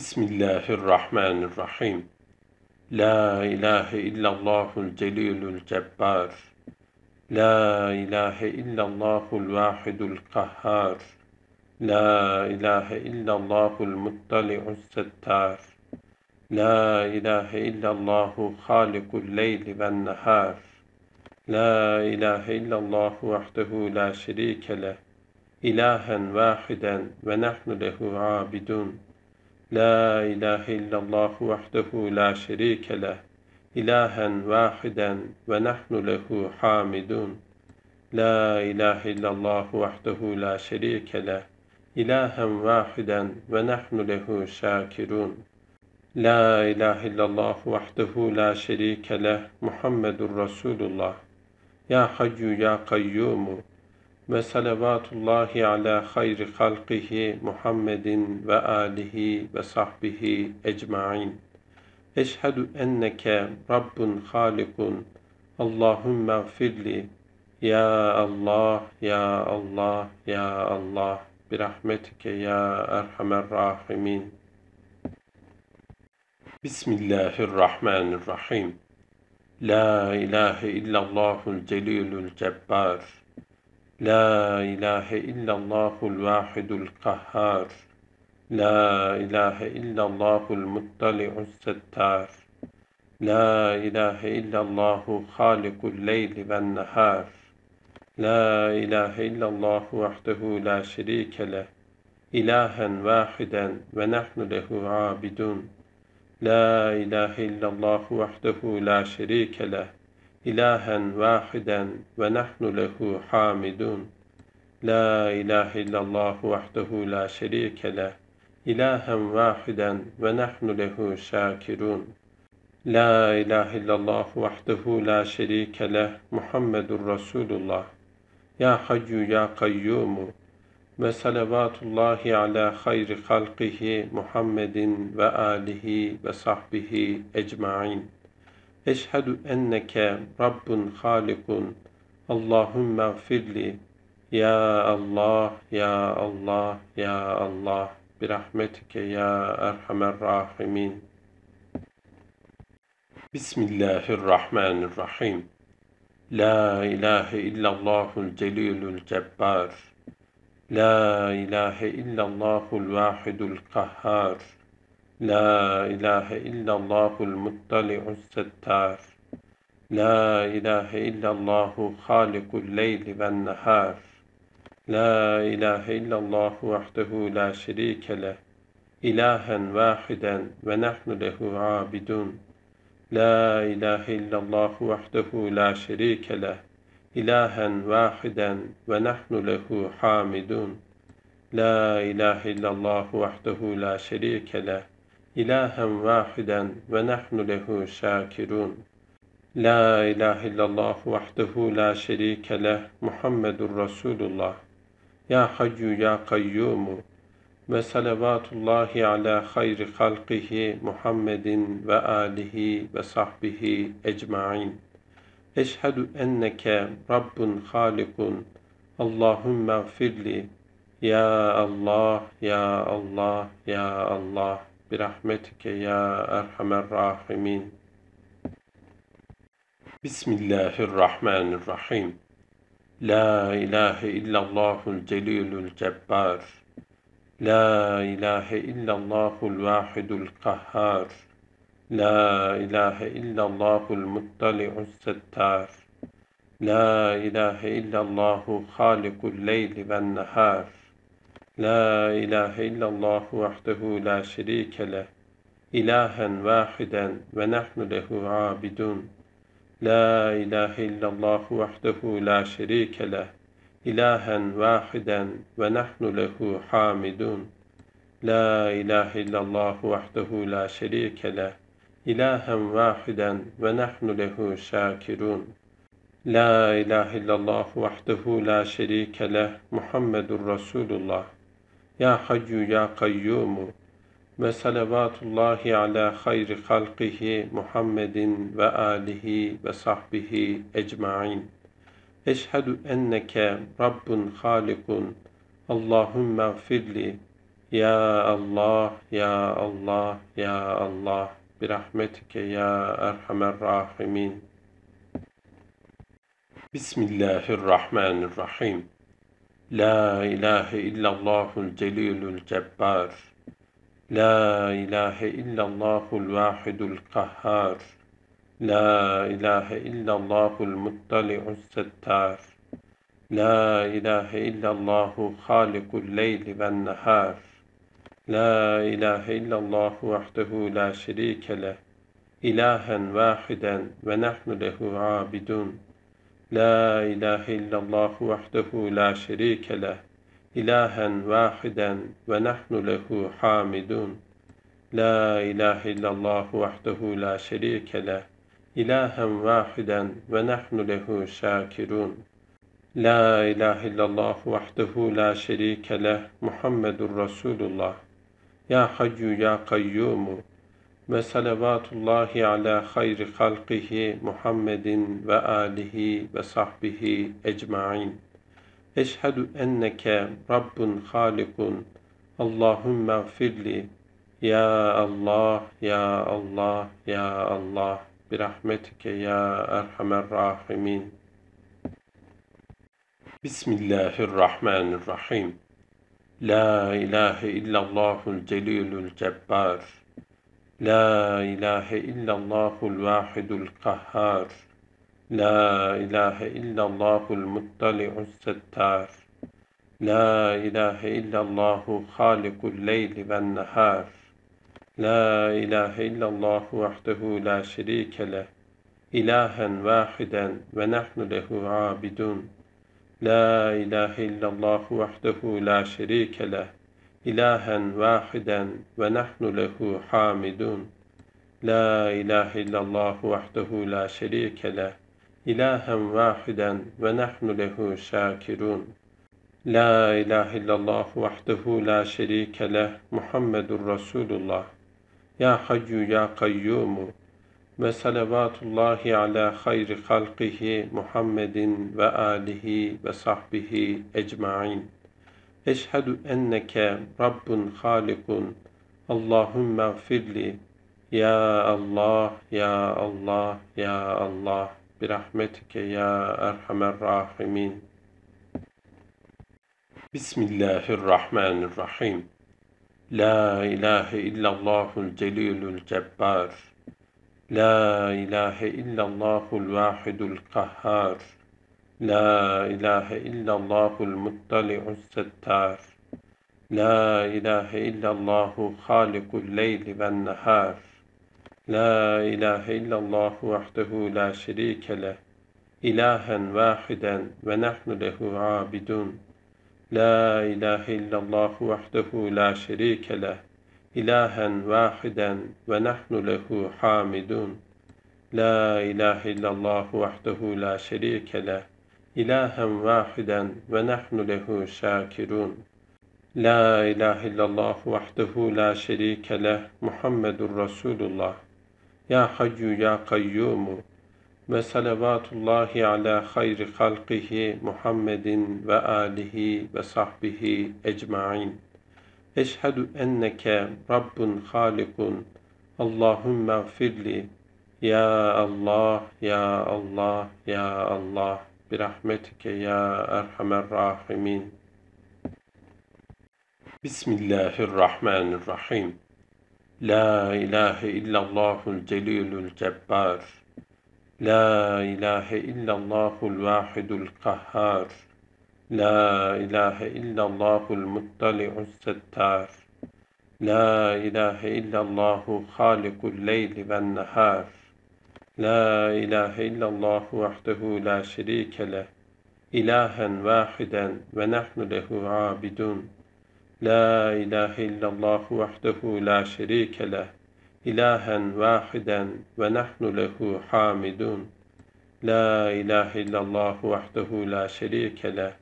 بسم الله الرحمن الرحيم. لا إله إلا الله الجليل الجبار، لا إله إلا الله الواحد القهار، لا إله إلا الله المطلع الستار، لا إله إلا الله خالق الليل والنهار، لا إله إلا الله وحده لا شريك له، إلها واحدا ونحن له عابدون، لا إله إلا الله وحده لا شريك له، إلها واحدا ونحن له حامدون، لا إله إلا الله وحده لا شريك له، إلها واحدا ونحن له شاكرون، لا إله إلا الله وحده لا شريك له، محمد رسول الله، يا حي يا قيوم، وصلوات الله على خير خلقه محمد وآله وصحبه أجمعين. أشهد أنك رب خالق، اللهم اغفر لي يا الله يا الله يا الله برحمتك يا أرحم الراحمين. بسم الله الرحمن الرحيم. لا إله إلا الله الجليل الجبار، لا إله إلا الله الواحد القهار، لا إله إلا الله المطلع الستار، لا إله إلا الله خالق الليل والنهار، لا إله إلا الله وحده لا شريك له، إلها واحدا ونحن له عابدون، لا إله إلا الله وحده لا شريك له، إلها واحدا ونحن له حامدون، لا إله إلا الله وحده لا شريك له، إلها واحدا ونحن له شاكرون، لا إله إلا الله وحده لا شريك له، محمد رسول الله، يا حي يا قيوم، وصلوات الله على خير خلقه محمد وآله وصحبه أجمعين. أشهد أنك رب خالق، اللهم اغفر لي يا الله يا الله يا الله برحمتك يا أرحم الراحمين. بسم الله الرحمن الرحيم. لا إله إلا الله الجليل الجبار، لا إله إلا الله الواحد القهار، لا إله إلا الله المطلع الستار، لا إله إلا الله خالق الليل والنهار، لا إله إلا الله وحده لا شريك له، إلها واحدا ونحن له عابدون، لا إله إلا الله وحده لا شريك له، إلها واحدا ونحن له حامدون، لا إله إلا الله وحده لا شريك له، إلها واحدا ونحن له شاكرون، لا إله إلا الله وحده لا شريك له، محمد رسول الله، يا حي يا قيوم، وصلوات الله على خير خلقه محمد وآله وصحبه أجمعين. أشهد أنك رب خالق، اللهم اغفر لي يا الله يا الله يا الله برحمتك يا أرحم الراحمين. بسم الله الرحمن الرحيم. لا إله إلا الله الجليل الجبار، لا إله إلا الله الواحد القهار، لا إله إلا الله المطلع الستار، لا إله إلا الله خالق الليل والنهار، لا إله إلا الله وحده لا شريك له، إلها واحدا ونحن له عابدون، لا إله إلا الله وحده لا شريك له، إلها واحدا ونحن له حامدون، لا إله إلا الله وحده لا شريك له، إلها واحدا ونحن له شاكرون، لا إله إلا الله وحده لا شريك له، محمد رسول الله، يا حي يا قيوم، وصلوات الله على خير خلقه محمد وآله وصحبه أجمعين. أشهد أنك رب خالق، اللهم اغفر لي يا الله يا الله يا الله برحمتك يا أرحم الراحمين. بسم الله الرحمن الرحيم. لا إله إلا الله الجليل الجبار، لا إله إلا الله الواحد القهار، لا إله إلا الله المطلع الستار، لا إله إلا الله خالق الليل والنهار، لا إله إلا الله وحده لا شريك له، إلها واحدا ونحن له عابدون، لا إله إلا الله وحده لا شريك له، إلها واحدا ونحن له حامدون، لا إله إلا الله وحده لا شريك له، إلها واحدا ونحن له شاكرون، لا إله إلا الله وحده لا شريك له، محمد رسول الله، يا حي يا قيوم، وصلوات الله على خير خلقه محمد وآله وصحبه أجمعين. أشهد أنك رب خالق، اللهم اغفر لي يا الله يا الله يا الله برحمتك يا أرحم الراحمين. بسم الله الرحمن الرحيم. لا إله إلا الله الجليل الجبار، لا إله إلا الله الواحد القهار، لا إله إلا الله المطلع الستار، لا إله إلا الله خالق الليل والنهار، لا إله إلا الله وحده لا شريك له، إلها واحدا ونحن له عابدون، لا إله إلا الله وحده لا شريك له، إلها واحدا ونحن له حامدون، لا إله إلا الله وحده لا شريك له، إلها واحدا ونحن له شاكرون، لا إله إلا الله وحده لا شريك له، محمد رسول الله، يا حي يا قيوم، وصلوات الله على خير خلقه محمد وآله وصحبه أجمعين. أشهد أنك رب خالق، اللهم اغفر لي يا الله يا الله يا الله برحمتك يا أرحم الراحمين. بسم الله الرحمن الرحيم. لا إله إلا الله الجليل الجبار، لا إله إلا الله الواحد القهار، لا إله إلا الله المطلع الستار، لا إله إلا الله خالق الليل والنهار، لا إله إلا الله وحده لا شريك له، إلها واحدا ونحن له عابدون، لا إله إلا الله وحده لا شريك له، إلها واحدا ونحن له حامدون، لا إله إلا الله وحده لا شريك له، إلها واحدا ونحن له شاكرون، لا إله إلا الله وحده لا شريك له، محمد رسول الله، يا حي يا قيوم، وصلوات الله على خير خلقه محمد وآله وصحبه أجمعين. أشهد أنك رب خالق، اللهم اغفر لي يا الله يا الله يا الله برحمتك يا أرحم الراحمين. بسم الله الرحمن الرحيم. لا إله إلا الله الجليل الجبار، لا إله إلا الله الواحد القهار، لا إله إلا الله المطلع الستار، لا إله إلا الله خالق الليل والنهار، لا إله إلا الله وحده لا شريك له، إلها واحدا ونحن له عابدون، لا إله إلا الله وحده لا شريك له، إلها واحدا ونحن له حامدون، لا إله إلا الله وحده لا شريك له،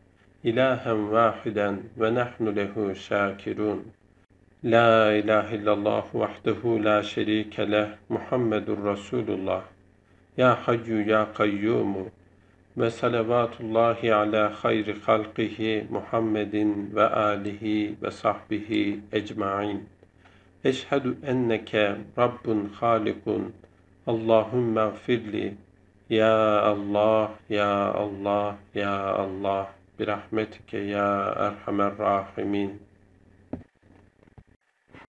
إلها واحدا ونحن له شاكرون، لا إله إلا الله وحده لا شريك له، محمد رسول الله، يا حي يا قيوم، وصلوات الله على خير خلقه محمد وآله وصحبه أجمعين. أشهد أنك رب خالق، اللهم اغفر لي يا الله يا الله يا الله برحمتك يا أرحم الراحمين.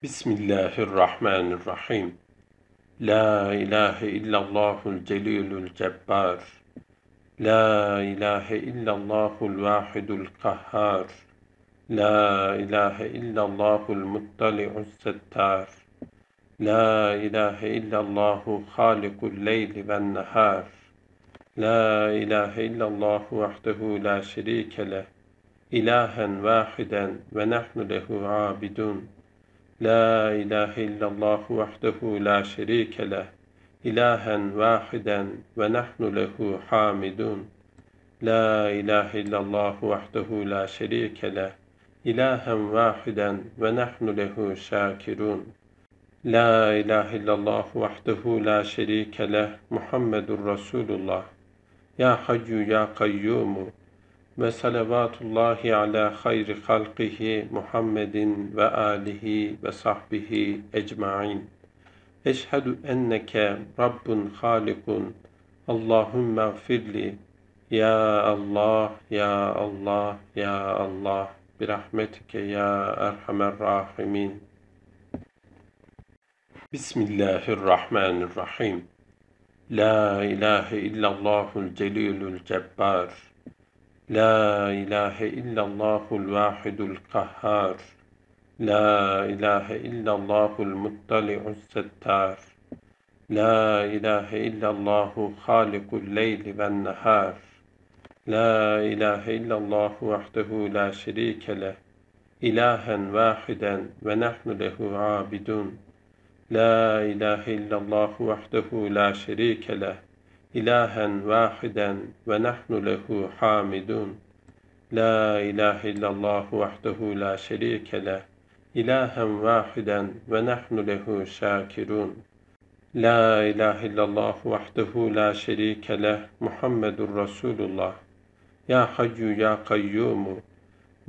بسم الله الرحمن الرحيم. لا إله إلا الله الجليل الجبار، لا إله إلا الله الواحد القهار، لا إله إلا الله المطلع الستار، لا إله إلا الله خالق الليل والنهار، لا إله إلا الله وحده لا شريك له، إلها واحدا ونحن له عابدون، لا إله إلا الله وحده لا شريك له، إلها واحدا ونحن له حامدون، لا إله إلا الله وحده لا شريك له، إلها واحدا ونحن له شاكرون، لا إله إلا الله وحده لا شريك له، محمد رسول الله. يا حي يا قيوم، وصلوات الله على خير خلقه محمد وآله وصحبه أجمعين. أشهد أنك رب خالق، اللهم اغفر لي يا الله يا الله يا الله برحمتك يا أرحم الراحمين. بسم الله الرحمن الرحيم. لا إله إلا الله الجليل الجبار، لا إله إلا الله الواحد القهار، لا إله إلا الله المطلع الستار، لا إله إلا الله خالق الليل والنهار، لا إله إلا الله وحده لا شريك له، إلها واحدا ونحن له عابدون، لا إله إلا الله وحده لا شريك له، إلها واحدا ونحن له حامدون، لا إله إلا الله وحده لا شريك له، إلها واحدا ونحن له شاكرون، لا إله إلا الله وحده لا شريك له، محمد رسول الله. يا حي يا قيوم،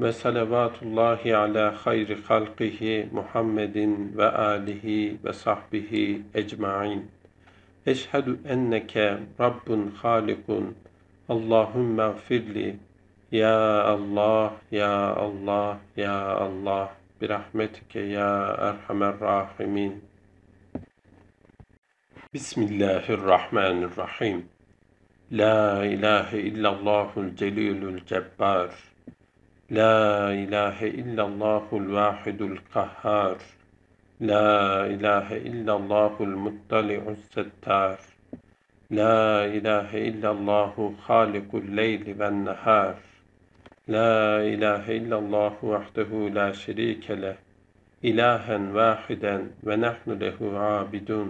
وصلوات الله على خير خلقه محمد وآله وصحبه أجمعين. أشهد أنك رب خالق، اللهم اغفر لي يا الله يا الله يا الله برحمتك يا أرحم الراحمين. بسم الله الرحمن الرحيم. لا إله إلا الله الجليل الجبار، لا إله إلا الله الواحد القهار، لا إله إلا الله المطلع الستار، لا إله إلا الله خالق الليل والنهار، لا إله إلا الله وحده لا شريك له، إلها واحدا ونحن له عابدون،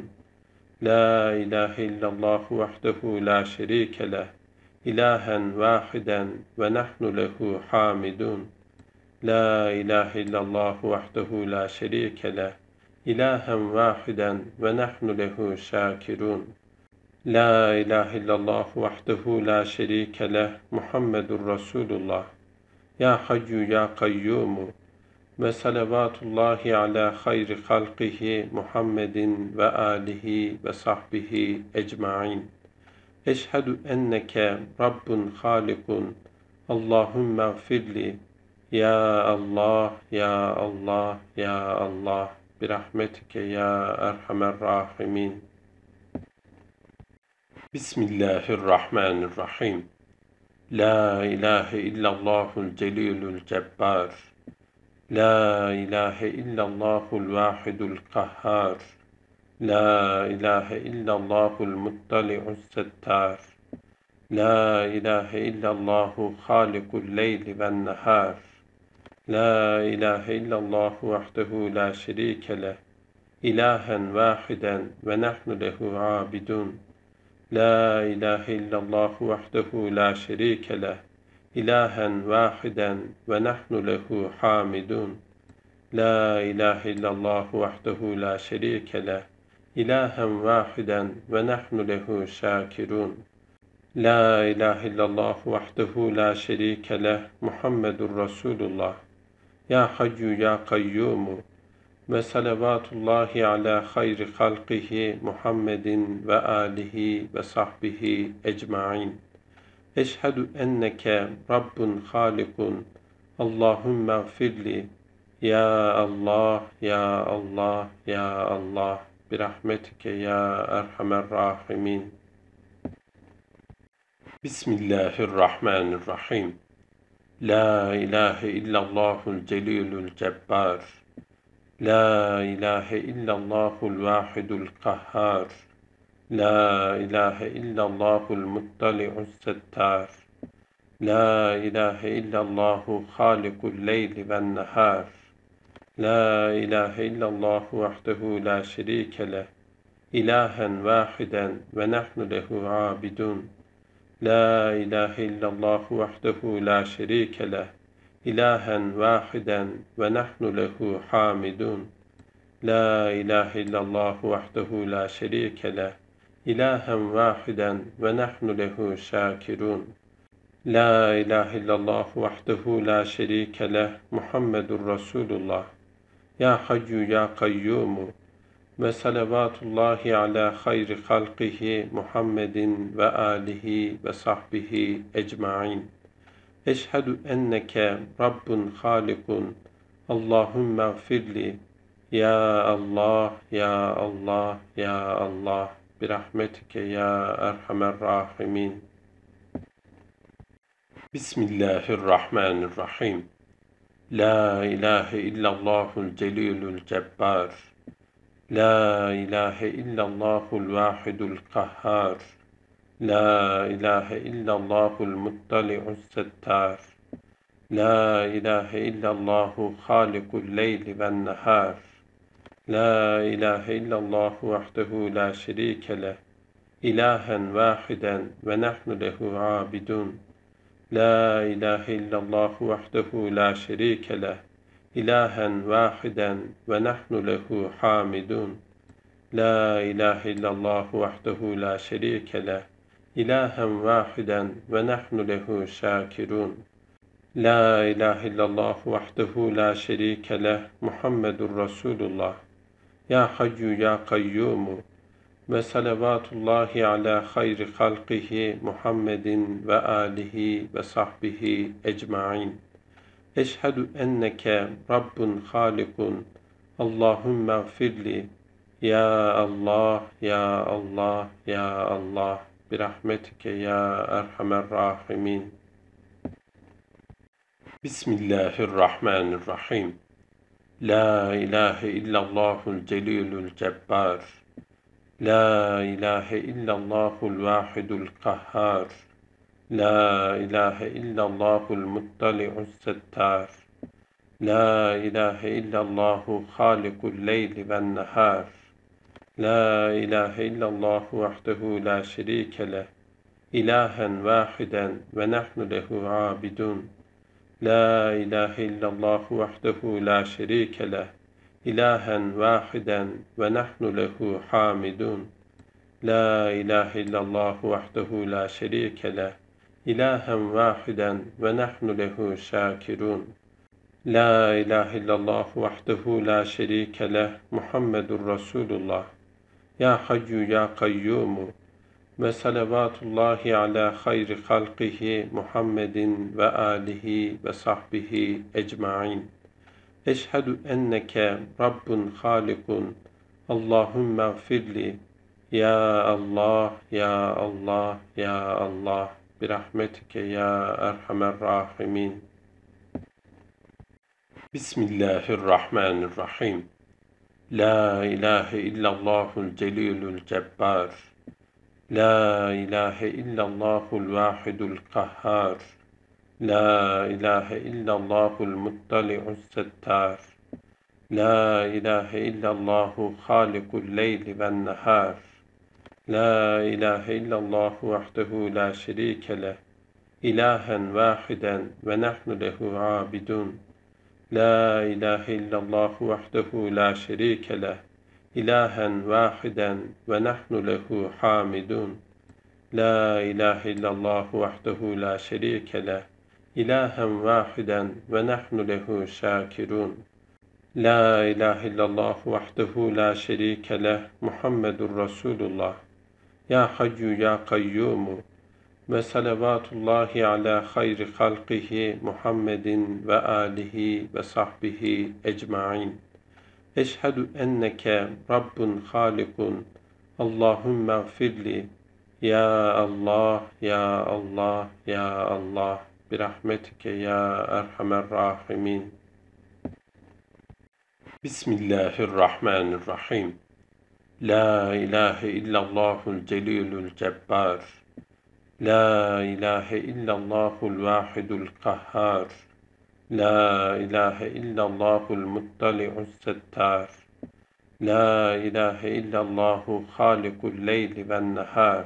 لا إله إلا الله وحده لا شريك له، إلها واحدا ونحن له حامدون، لا إله إلا الله وحده لا شريك له، إلها واحدا ونحن له شاكرون، لا إله إلا الله وحده لا شريك له، محمد رسول الله. يا حي يا قيوم، وصلوات الله على خير خلقه محمد وآله وصحبه أجمعين. أشهد أنك رب خالق، اللهم اغفر لي يا الله يا الله يا الله برحمتك يا أرحم الراحمين. بسم الله الرحمن الرحيم. لا إله إلا الله الجليل الجبار، لا إله إلا الله الواحد القهار، لا إله إلا الله المطلع الستار، لا إله إلا الله خالق الليل والنهار، لا إله إلا الله وحده لا شريك له، إلها واحدا ونحن له عابدون، لا إله إلا الله وحده لا شريك له، إلها واحدا ونحن له حامدون، لا إله إلا الله وحده لا شريك له، إلها واحدا ونحن له شاكرون، لا إله إلا الله وحده لا شريك له محمد رسول الله يا حي يا قيوم وصلوات الله على خير خلقه محمد وآله وصحبه أجمعين أشهد أنك رب خالق اللهم اغفر لي يا الله يا الله يا الله برحمتك يا أرحم الراحمين. بسم الله الرحمن الرحيم. لا إله إلا الله الجليل الجبار لا إله إلا الله الواحد القهار لا إله إلا الله المطلع الستار لا إله إلا الله خالق الليل والنهار لا إله إلا الله وحده لا شريك له إلها واحدا ونحن له عابدون لا إله إلا الله وحده لا شريك له إلها واحدا ونحن له حامدون لا إله إلا الله وحده لا شريك له إلها واحدا ونحن له شاكرون لا إله إلا الله وحده لا شريك له محمد رسول الله يا حي يا قيوم وصلوات الله على خير خلقه محمد وآله وصحبه أجمعين أشهد أنك رب خالق اللهم اغفر لي يا الله يا الله يا الله برحمتك يا أرحم الراحمين. بسم الله الرحمن الرحيم. لا إله إلا الله الجليل الجبار لا إله إلا الله الواحد القهار لا إله إلا الله المطلع الستار لا إله إلا الله خالق الليل والنهار لا إله إلا الله وحده لا شريك له إلها واحدا ونحن له عابدون لا إله إلا الله وحده لا شريك له إلها واحدا ونحن له حامدون لا إله إلا الله وحده لا شريك له إلها واحدا ونحن له شاكرون لا إله إلا الله وحده لا شريك له محمد رسول الله يا حي يا قيوم وصلوات الله على خير خلقه محمد وآله وصحبه أجمعين أشهد أنك رب خالق اللهم اغفر لي يا الله يا الله يا الله برحمتك يا أرحم الراحمين. بسم الله الرحمن الرحيم. لا إله إلا الله الجليل الجبار لا إله إلا الله الواحد القهار لا إله إلا الله المطلع الستار لا إله إلا الله خالق الليل والنهار لا إله إلا الله وحده لا شريك له إلها واحدا ونحن له عابدون لا إله إلا الله وحده لا شريك له إلها واحدا ونحن له حامدون لا إله إلا الله وحده لا شريك له إلها واحدا ونحن له شاكرون لا إله إلا الله وحده لا شريك له محمد رسول الله يا حي يا قيوم وصلوات الله على خير خلقه محمد وآله وصحبه أجمعين أشهد أنك رب خالق اللهم اغفر لي يا الله يا الله يا الله برحمتك يا أرحم الراحمين. بسم الله الرحمن الرحيم. لا إله إلا الله الجليل الجبار لا إله إلا الله الواحد القهار لا إله إلا الله المطلع الستار لا إله إلا الله خالق الليل والنهار لا إله إلا الله وحده لا شريك له إلها واحدا ونحن له عابدون لا إله إلا الله وحده لا شريك له إلها واحدا ونحن له حامدون لا إله إلا الله وحده لا شريك له إلها واحدا ونحن له شاكرون. لا إله إلا الله وحده لا شريك له محمد رسول الله يا حي يا قيوم وصلوات الله على خير خلقه محمد وآله وصحبه أجمعين. أشهد أنك رب خالق اللهم اغفر لي يا الله يا الله يا الله برحمتك يا أرحم الراحمين. بسم الله الرحمن الرحيم. لا إله إلا الله الجليل الجبار لا إله إلا الله الواحد القهار لا إله إلا الله المطلع الستار لا إله إلا الله خالق الليل والنهار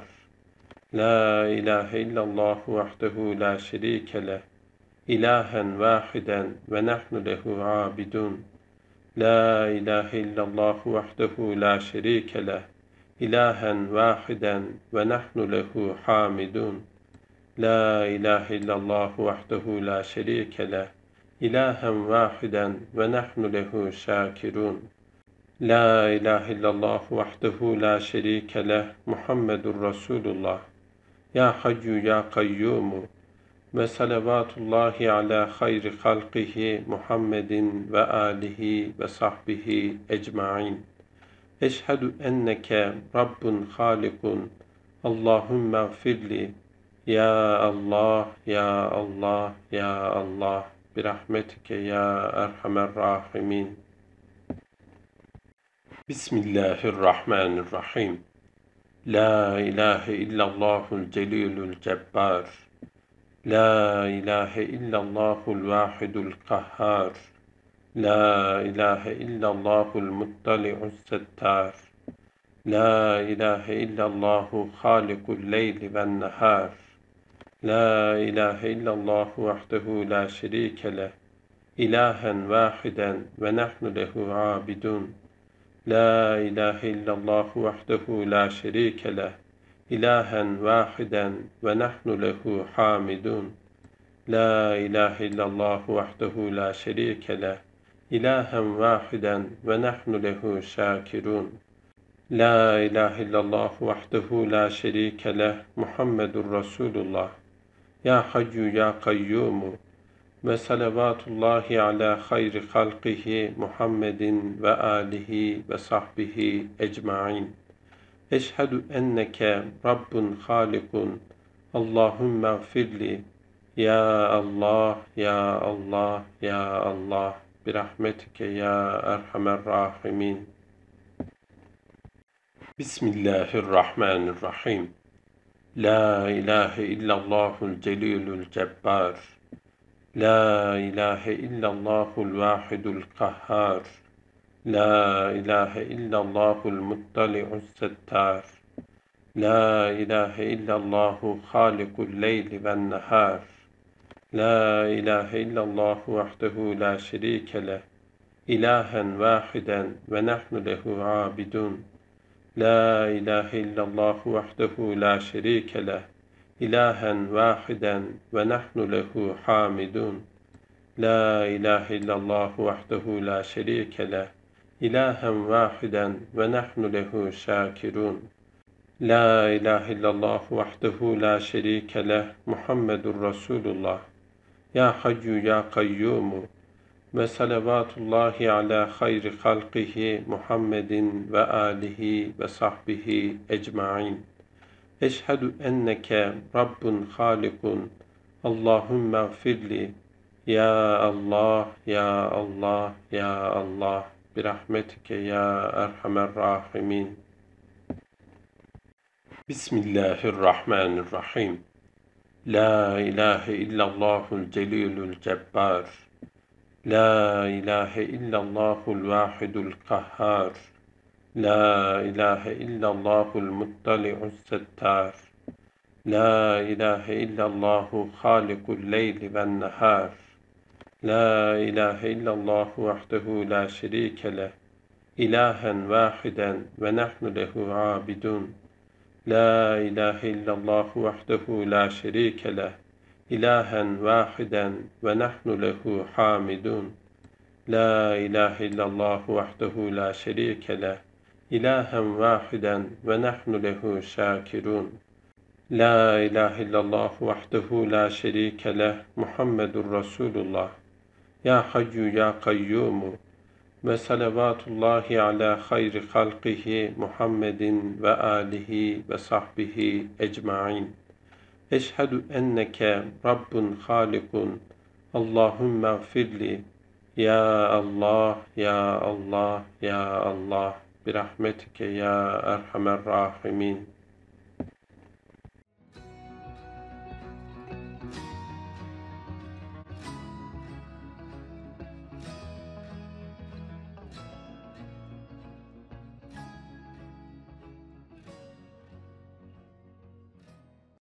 لا إله إلا الله وحده لا شريك له إلها واحدا ونحن له عابدون. لا إله إلا الله وحده لا شريك له إلها واحدا ونحن له حامدون. لا إله إلا الله وحده لا شريك له إلها واحدا ونحن له شاكرون. لا إله إلا الله وحده لا شريك له محمد رسول الله يا حي يا قيوم وصلوات الله على خير خلقه محمد وآله وصحبه أجمعين. أشهد أنك رب خالق اللهم اغفر لي يا الله يا الله يا الله برحمتك يا أرحم الراحمين. بسم الله الرحمن الرحيم. لا إله إلا الله الجليل الجبار لا إله إلا الله الواحد القهار لا إله إلا الله المطلع الستار لا إله إلا الله خالق الليل والنهار لا إله إلا الله وحده لا شريك له إلها واحدا ونحن له عابدون. لا إله إلا الله وحده لا شريك له إلها واحدا ونحن له حامدون. لا إله إلا الله وحده لا شريك له إلها واحدا ونحن له شاكرون. لا إله إلا الله وحده لا شريك له محمد رسول الله يا حي يا قيوم وصلوات الله على خير خلقه محمد وآله وصحبه أجمعين. أشهد أنك رب خالق اللهم اغفر لي يا الله يا الله يا الله برحمتك يا أرحم الراحمين. بسم الله الرحمن الرحيم. لا إله إلا الله الجليل الجبار لا إله إلا الله الواحد القهار لا إله إلا الله المطلع الستار لا إله إلا الله خالق الليل والنهار لا إله إلا الله وحده لا شريك له إلها واحدا ونحن له عابدون. لا إله إلا الله وحده لا شريك له إلها واحدا ونحن له حامدون. لا إله إلا الله وحده لا شريك له إلها واحدا ونحن له شاكرون. لا إله إلا الله وحده لا شريك له محمد رسول الله يا حي يا قيوم وصلوات الله على خير خلقه محمد وآله وصحبه أجمعين. أشهد أنك رب خالق اللهم اغفر لي يا الله يا الله يا الله برحمتك يا أرحم الراحمين. بسم الله الرحمن الرحيم. لا إله إلا الله الجليل الجبار لا إله إلا الله الواحد القهار لا إله إلا الله المطلع الستار لا إله إلا الله خالق الليل والنهار لا إله إلا الله وحده لا شريك له إلها واحدا ونحن له عابدون. لا إله إلا الله وحده لا شريك له إلها واحدا ونحن له حامدون. لا إله إلا الله وحده لا شريك له إلها واحدا ونحن له شاكرون. لا إله إلا الله وحده لا شريك له محمد رسول الله يا حي يا قيوم. وصلوات الله على خير خلقه محمد وآله وصحبه أجمعين. أشهد أنك رب خالق اللهم اغفر لي يا الله يا الله يا الله برحمتك يا أرحم الراحمين.